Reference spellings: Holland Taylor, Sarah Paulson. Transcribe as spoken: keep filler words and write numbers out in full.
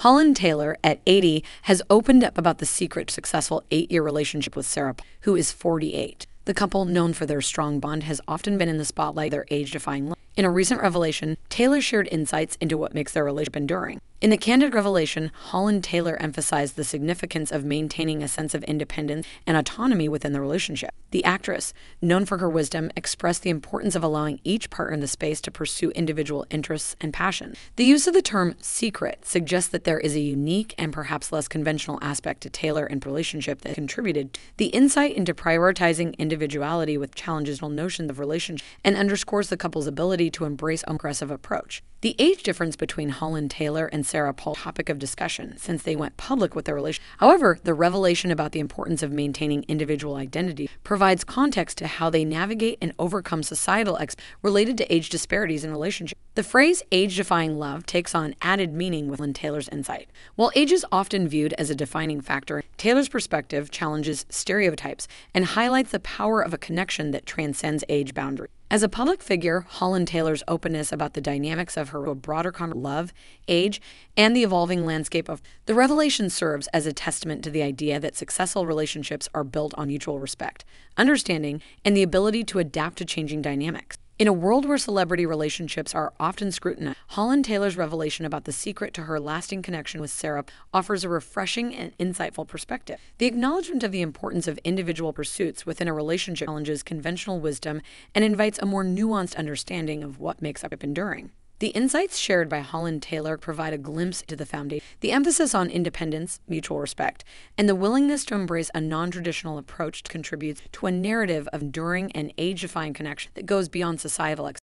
Holland Taylor, at eighty, has opened up about the secret successful eight-year relationship with Sarah, who is forty-eight. The couple, known for their strong bond, has often been in the spotlight of their age-defying love. In a recent revelation, Taylor shared insights into what makes their relationship enduring. In the candid revelation, Holland Taylor emphasized the significance of maintaining a sense of independence and autonomy within the relationship. The actress, known for her wisdom, expressed the importance of allowing each partner the space to pursue individual interests and passions. The use of the term secret suggests that there is a unique and perhaps less conventional aspect to Taylor and relationship that contributed to the insight into prioritizing individuality with challenges notions of relationship and underscores the couple's ability to embrace an aggressive approach. The age difference between Holland Taylor and Sarah Paulson topic of discussion since they went public with their relationship. However, the revelation about the importance of maintaining individual identity provides context to how they navigate and overcome societal expectations related to age disparities in relationships. The phrase age-defying love takes on added meaning with Holland Taylor's insight. While age is often viewed as a defining factor, Taylor's perspective challenges stereotypes and highlights the power of a connection that transcends age boundaries. As a public figure, Holland Taylor's openness about the dynamics of her broader conversation, love, age, and the evolving landscape of the revelation serves as a testament to the idea that successful relationships are built on mutual respect, understanding, and the ability to adapt to changing dynamics. In a world where celebrity relationships are often scrutinized, Holland Taylor's revelation about the secret to her lasting connection with Sarah offers a refreshing and insightful perspective. The acknowledgement of the importance of individual pursuits within a relationship challenges conventional wisdom and invites a more nuanced understanding of what makes up enduring. The insights shared by Holland Taylor provide a glimpse into the foundation, the emphasis on independence, mutual respect, and the willingness to embrace a non-traditional approach contributes to a narrative of enduring and age-defying connection that goes beyond societal expectations.